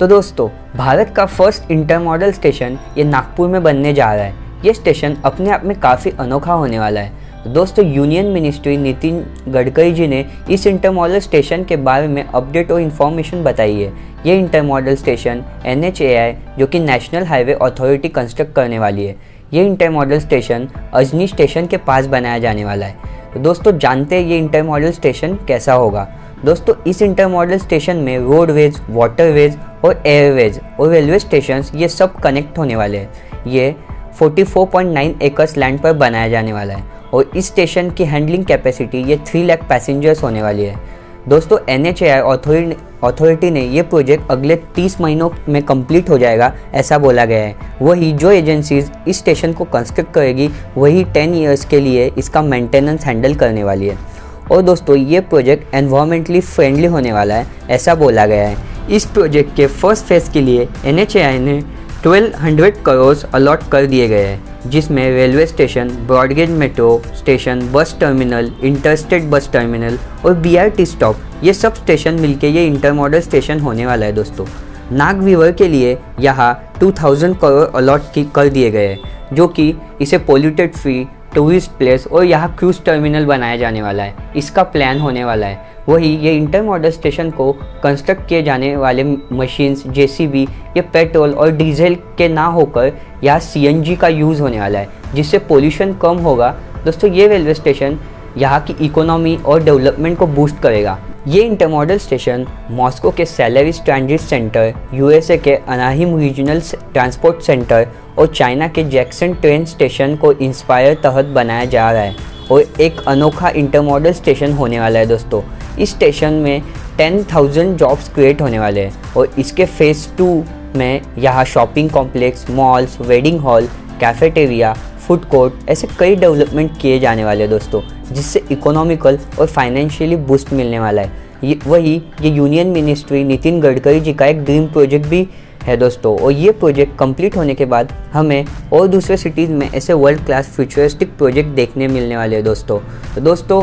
तो दोस्तों, भारत का फर्स्ट इंटरमॉडल स्टेशन ये नागपुर में बनने जा रहा है। ये स्टेशन अपने आप में काफ़ी अनोखा होने वाला है। दोस्तों, यूनियन मिनिस्ट्री नितिन गडकरी जी ने इस इंटरमॉडल स्टेशन के बारे में अपडेट और इन्फॉर्मेशन बताई है। ये इंटरमॉडल स्टेशन NH AI, जो कि नेशनल हाईवे अथॉरिटी कंस्ट्रक्ट करने वाली है, ये इंटरमॉडल स्टेशन अजनी स्टेशन के पास बनाया जाने वाला है। तो दोस्तों, जानते हैं ये इंटरमॉडल स्टेशन कैसा होगा। दोस्तों, इस इंटरमॉडल स्टेशन में रोडवेज, वाटरवेज और एयरवेज और रेलवे स्टेशंस ये सब कनेक्ट होने वाले हैं। ये 44.9 एकर्स लैंड पर बनाया जाने वाला है और इस स्टेशन की हैंडलिंग कैपेसिटी ये 3 लाख पैसेंजर्स होने वाली है। दोस्तों, NH AI अथॉरिटी ने ये प्रोजेक्ट अगले 30 महीनों में कंप्लीट हो जाएगा ऐसा बोला गया है। वही जो एजेंसीज इस स्टेशन को कंस्ट्रक्ट करेगी वही 10 इयर्स के लिए इसका मेंटेनेंस हैंडल करने वाली है। और दोस्तों, ये प्रोजेक्ट एनवायरमेंटली फ्रेंडली होने वाला है ऐसा बोला गया है। इस प्रोजेक्ट के फर्स्ट फेज़ के लिए NH AI ने 1200 करोड़ अलॉट कर दिए गए हैं, जिसमें railway station, broad gauge metro station, bus terminal, interstate bus terminal और BRT स्टॉप ये सब स्टेशन मिलके ये इंटरमॉडल स्टेशन होने वाला है। दोस्तों, नागविवर के लिए यहाँ 2000 करोड़ अलॉट कर दिए गए हैं, जो कि इसे पोल्यूटेड फ्री टूरिस्ट प्लेस और यहाँ क्रूज टर्मिनल बनाया जाने वाला है। इसका प्लान होने वाला है। वही ये इंटरमॉडल स्टेशन को कंस्ट्रक्ट किए जाने वाले मशीन्स, JCB, ये पेट्रोल और डीजल के ना होकर यहाँ CNG का यूज़ होने वाला है, जिससे पोल्यूशन कम होगा। दोस्तों, ये रेलवे स्टेशन यहाँ की इकोनॉमी और डेवलपमेंट को बूस्ट करेगा। ये इंटरमॉडल स्टेशन मॉस्को के सैलरीज ट्रांजिट सेंटर, USA के अनाहिम रीजनल ट्रांसपोर्ट सेंटर और चाइना के जैक्सन ट्रेन स्टेशन को इंस्पायर तहत बनाया जा रहा है और एक अनोखा इंटरमॉडल स्टेशन होने वाला है। दोस्तों, इस स्टेशन में 10,000 जॉब्स क्रिएट होने वाले हैं और इसके फेज़ 2 में यहाँ shopping complex, malls, wedding hall, cafeteria, food court ऐसे कई डेवलपमेंट किए जाने वाले हैं। दोस्तों, जिससे इकोनॉमिकल और फाइनेंशियली बूस्ट मिलने वाला है। वही ये यूनियन मिनिस्ट्री नितिन गडकरी जी का एक ड्रीम प्रोजेक्ट भी है। दोस्तों, और ये प्रोजेक्ट कंप्लीट होने के बाद हमें और दूसरे सिटीज़ में ऐसे वर्ल्ड क्लास फ्यूचरिस्टिक प्रोजेक्ट देखने मिलने वाले हैं। दोस्तों, तो दोस्तों,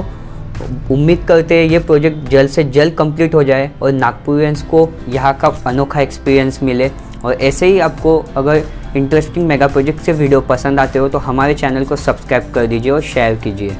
उम्मीद करते हैं ये प्रोजेक्ट जल्द से जल्द कंप्लीट हो जाए और नागपुरियंस को यहाँ का अनोखा एक्सपीरियंस मिले। और ऐसे ही आपको अगर इंटरेस्टिंग मेगा प्रोजेक्ट से वीडियो पसंद आते हो तो हमारे चैनल को सब्सक्राइब कर दीजिए और शेयर कीजिए।